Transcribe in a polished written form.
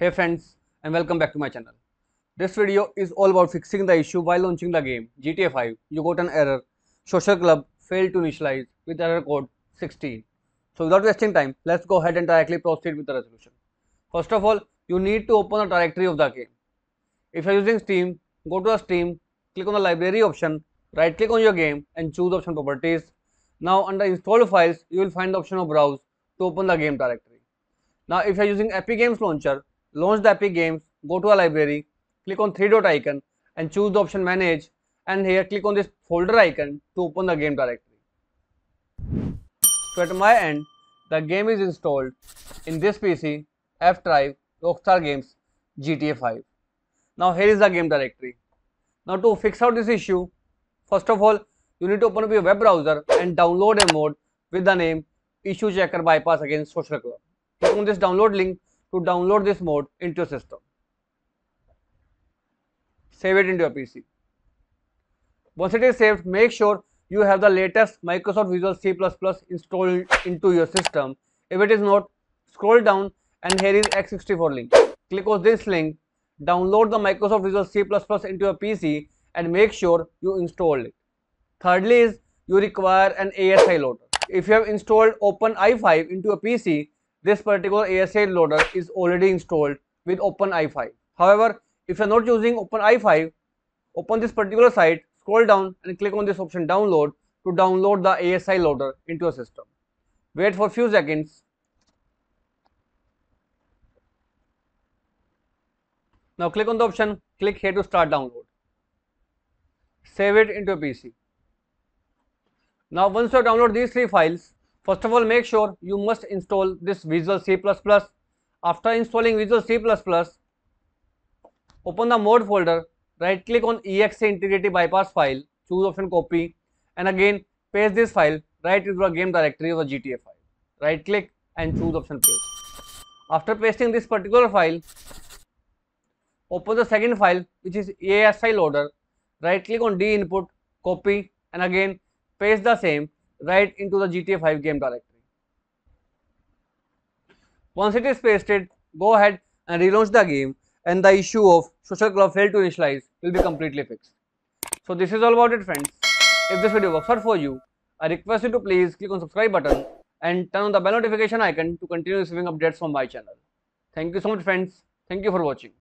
Hey friends, and welcome back to my channel. This video is all about fixing the issue while launching the game GTA 5. You got an error, Social Club failed to initialize with error code 16. So without wasting time, let's go ahead and directly proceed with the resolution. First of all, you need to open the directory of the game. If you are using Steam, go to the Steam, click on the library option, right click on your game and choose option properties. Now under installed files, you will find the option of browse to open the game directory. Now if you are using Epic Games launcher, launch the Epic Games, go to a library, click on three dot icon and choose the option manage, and here click on this folder icon to open the game directory. So at my end, the game is installed in this PC, F drive, Rockstar Games, GTA 5. Now here is the game directory. Now to fix out this issue, first of all, you need to open up your web browser and download a mod with the name Issue Checker Bypass Against Social Club. Click on this download link to download this mod into your system. Save it into your PC. Once it is saved, make sure you have the latest Microsoft Visual C++ installed into your system. If it is not, scroll down and here is x64 link. Click on this link, download the Microsoft Visual C++ into your PC and make sure you install it. Thirdly is, you require an ASI loader. If you have installed OpenI5 into your PC, this particular ASI loader is already installed with OpenI5. However, if you are not using OpenI5, open this particular site, scroll down and click on this option download to download the ASI loader into your system. Wait for a few seconds. Now click on the option, click here to start download. Save it into your PC. Now once you download these three files, first of all, make sure you must install this Visual C++. After installing Visual C++, open the mod folder, right click on EXE integrity bypass file, choose option copy and again paste this file right into the game directory of the GTA 5. Right click and choose option paste. After pasting this particular file, open the second file which is ASI loader, right click on D input, copy and again paste the same right into the GTA 5 game directory. Once it is pasted, go ahead and relaunch the game and the issue of Social Club failed to initialize will be completely fixed. So this is all about it friends. If this video works out for you, I request you to please click on subscribe button and turn on the bell notification icon to continue receiving updates from my channel. Thank you so much friends. Thank you for watching.